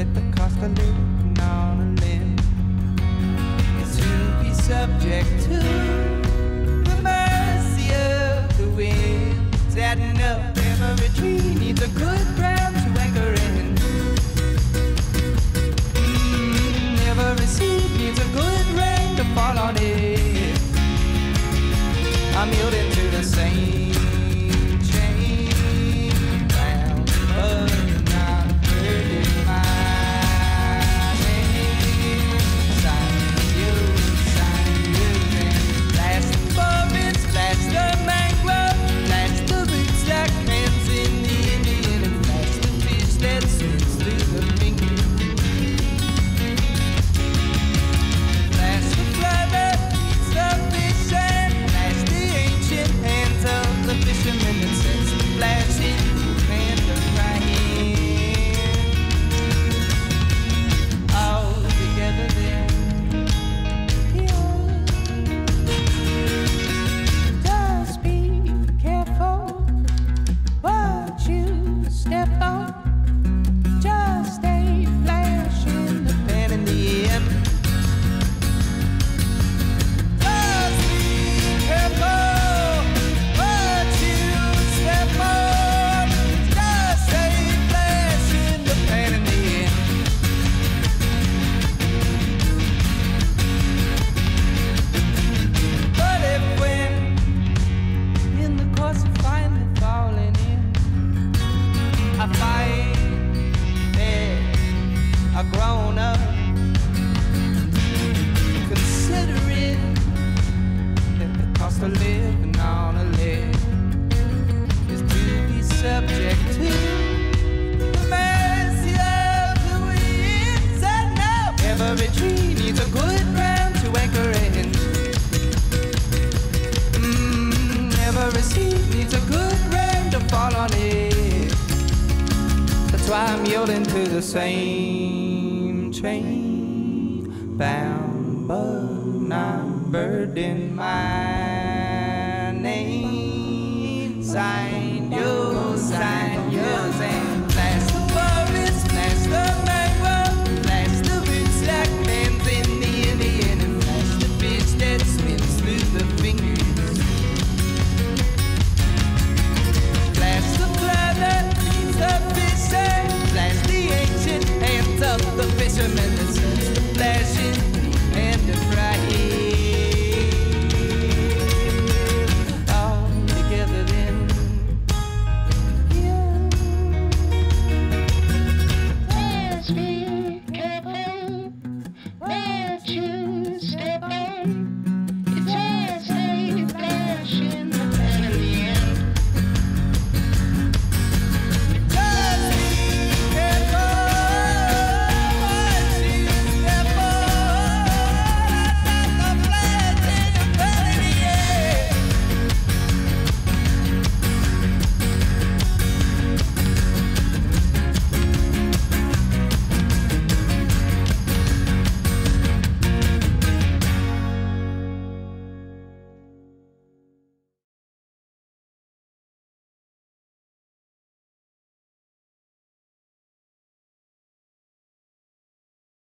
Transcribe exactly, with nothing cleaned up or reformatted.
at the cost of living on a limb is to be subject to the mercy of the wind. Sadden up, every tree needs a good ground to anchor in. Mm, every seed needs a good rain to fall on it. I'm yielding to the same. Grown up, considering that the cost of living on a limb is to be subject to the mercy of the winds. And now every tree needs a good ground to anchor in. Mm, every seed needs a good rain to fall on it. That's why I'm yielding to the same chain, bound but not burdened. My name, sign.